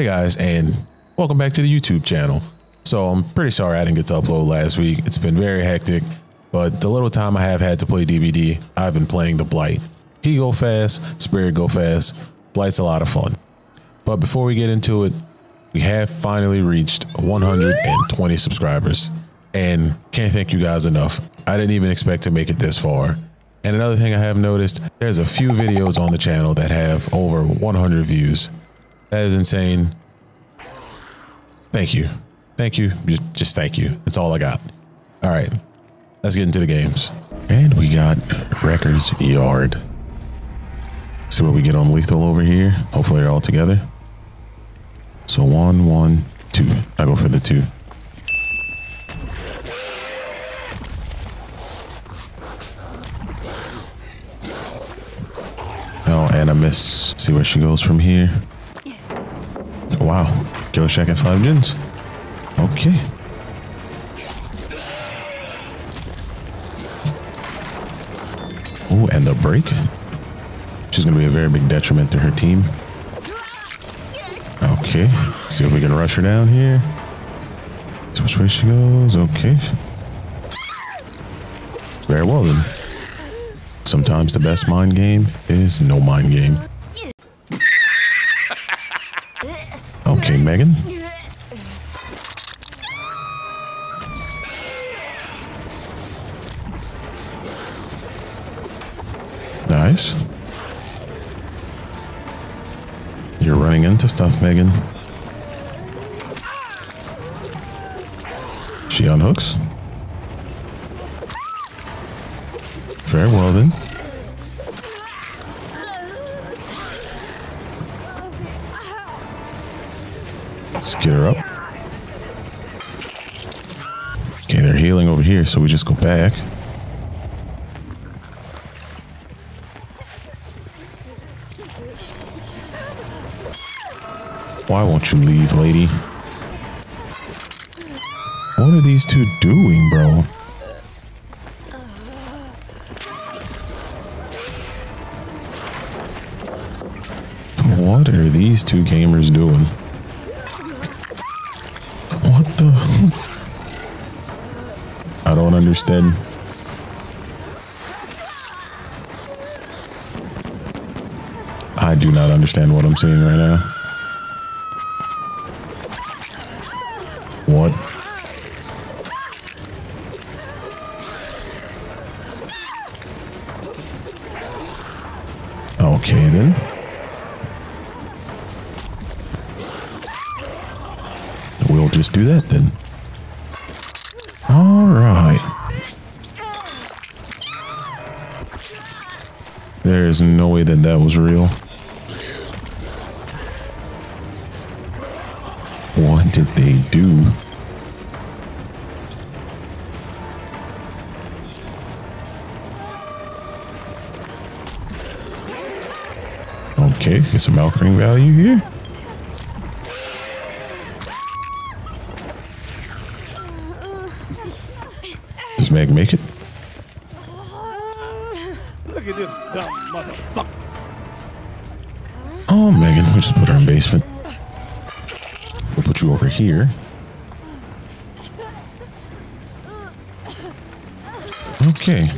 Hey guys, and welcome back to the YouTube channel. So I'm pretty sorry I didn't get to upload last week. It's been very hectic, but the little time I have had to play DBD, I've been playing the Blight. He go fast, Spirit go fast. Blight's a lot of fun. But before we get into it, we have finally reached 120 subscribers, and can't thank you guys enough. I didn't even expect to make it this far. And another thing I have noticed, there's a few videos on the channel that have over 100 views. That is insane. Thank you. Thank you. Just thank you. That's all I got. All right, let's get into the games. And we got Wrecker's Yard. See what we get on lethal over here. Hopefully they're all together. So 1, 1, 2. I go for the 2. Oh, and I miss. See where she goes from here. Wow. Kill Shack at 5 gens. Okay. Oh, and the break. She's going to be a very big detriment to her team. Okay. See if we can rush her down here. See which way she goes. Okay. Very well then. Sometimes the best mind game is no mind game. Okay, Megan. Nice. You're running into stuff, Megan. She unhooks. Very well then. Let's get her up. Okay, they're healing over here, so we just go back. Why won't you leave, lady? What are these two doing, bro? What are these two gamers doing? What the? I don't understand. I do not understand what I'm seeing right now. What? Okay then. We'll just do that then. All right. There is no way that that was real. What did they do? Okay, get some alchemist ring value here. Does Meg make it? Look at this dumb motherfucker. Oh, Megan, we'll just put her in the basement. We'll put you over here. Okay.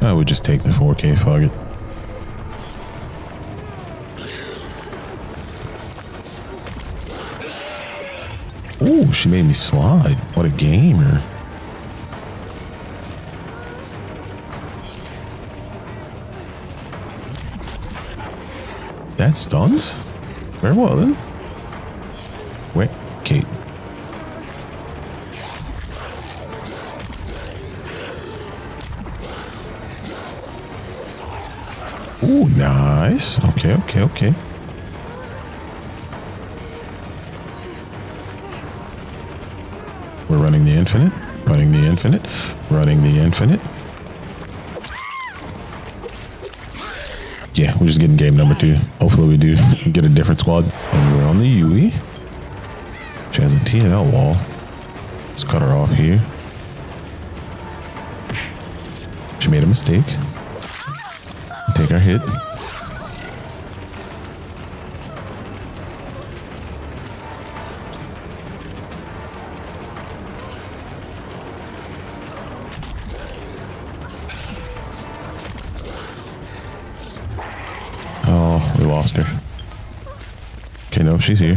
I would just take the 4K, fuck it. Ooh, she made me slide. What a gamer. That stuns? Very well then. Wait, Kate. Ooh, nice. Okay, okay, okay. We're running the infinite, running the infinite, running the infinite. Yeah, we're just getting game number 2. Hopefully we do get a different squad. And we're on the UE. She has a TNL wall. Let's cut her off here. She made a mistake. Take our hit. Oh, we lost her. Okay, no, she's here.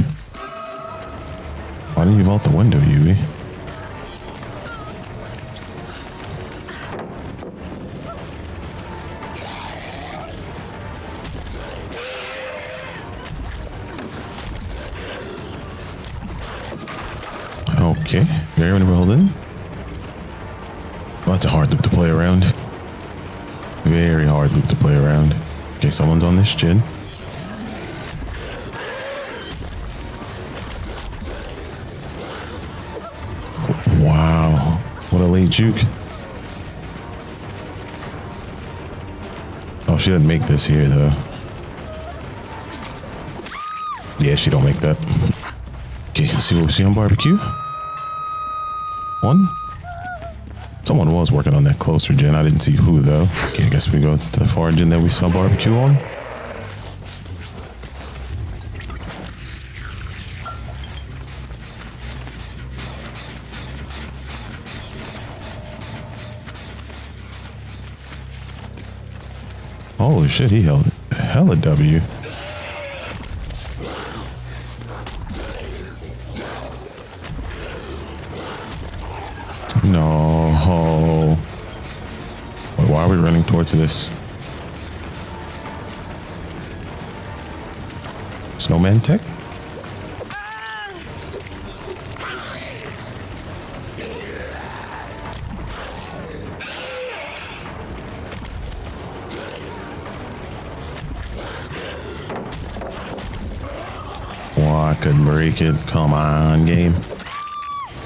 Why didn't you vault the window, Yui? Okay, very well then. Well, that's a hard loop to play around. Very hard loop to play around. Okay, someone's on this chin. Wow, what a late juke. Oh, she doesn't make this here though. Yeah, she don't make that. Okay, let's see what we see on barbecue. One. Someone was working on that closer gen. I didn't see who though. Okay, I guess we go to the far gen that we saw barbecue on. Holy shit, he held hella W. No. Wait, why are we running towards this? Snowman tech? I couldn't break it. Come on, game.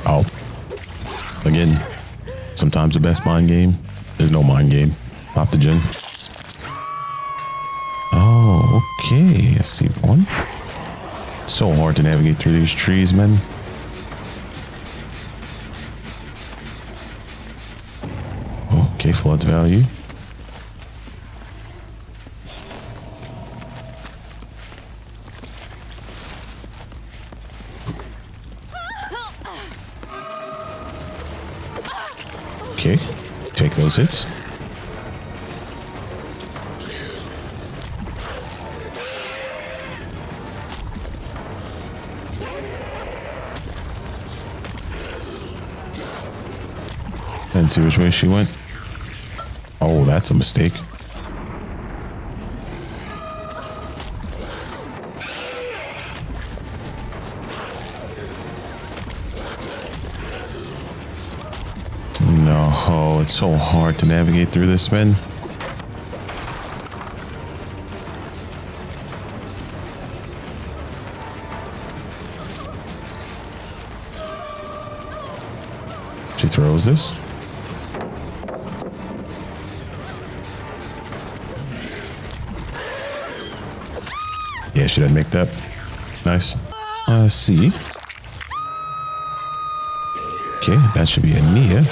Oh. Again, sometimes the best mind game is no mind game. Pop the gen. Oh, okay. I see one. So hard to navigate through these trees, man. Okay, floods value. Okay, take those hits. And see which way she went. Oh, that's a mistake. Oh, it's so hard to navigate through this, man. She throws this. Yeah, she didn't make that. Nice. See. Okay, that should be a Nia.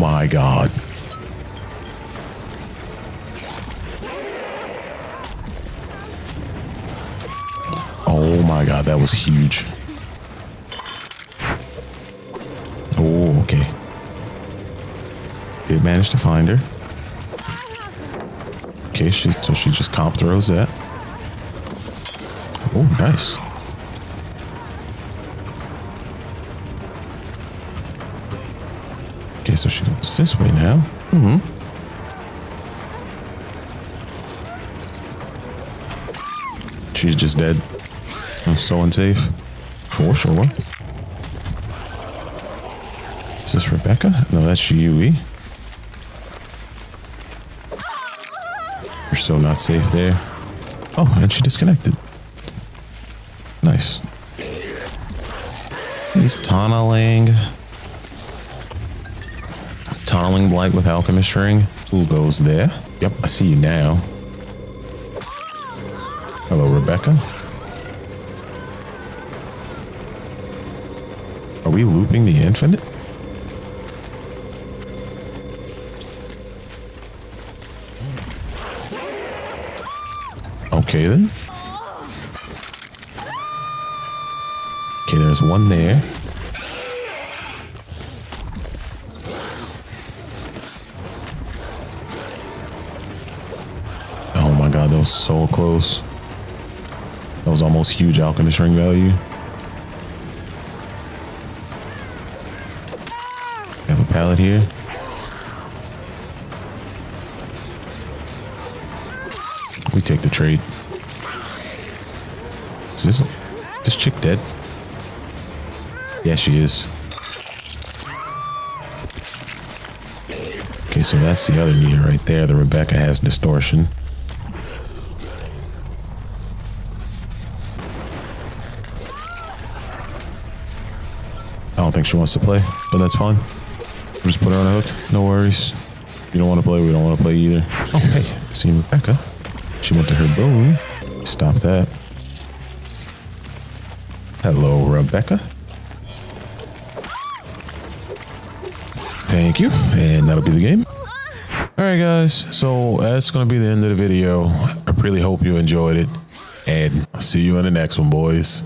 My God. Oh my God, that was huge. Oh, okay. Did manage to find her. Okay, so she just comp throws that. Oh, nice. Okay, so she goes this way now. Mm-hmm. She's just dead. I'm so unsafe. For sure. Is this Rebecca? No, that's Yui. You're so not safe there. Oh, and she disconnected. Nice. He's tunneling. Following Blight with alchemist ring. Who goes there? Yep, I see you now. Hello, Rebecca. Are we looping the infinite? Okay then. Okay, there's one there. Oh my god, that was so close. That was almost huge alchemist ring value. I have a pallet here. We take the trade. Is this chick dead? Yeah, she is. Okay, so that's the other meter right there. The Rebecca has distortion. I don't think she wants to play, but that's fine. We'll just put her on a hook. No worries. You don't want to play, we don't want to play either. Oh, hey, see Rebecca. She went to her boom. Stop that. Hello, Rebecca. Thank you. And that'll be the game. All right, guys. So that's going to be the end of the video. I really hope you enjoyed it. And I'll see you in the next one, boys.